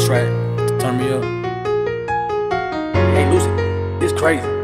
track to turn me up. Hey, Lucy, it's crazy.